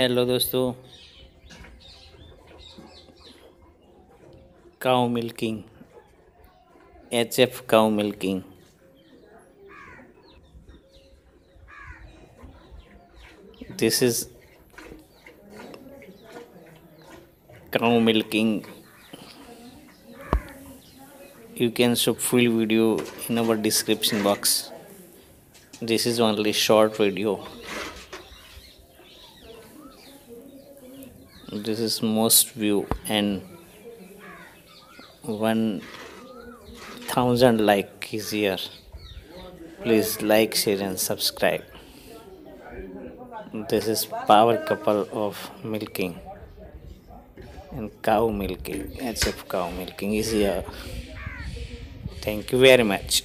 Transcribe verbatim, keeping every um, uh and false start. Hello दोस्तों, cow milking, H F cow milking. This is cow milking. You can show full video in our description box. This is only short video. This is most view and one thousand like is here. Please like, share and subscribe. This is power couple of milking and cow milking. H F cow milking is here. Thank you very much.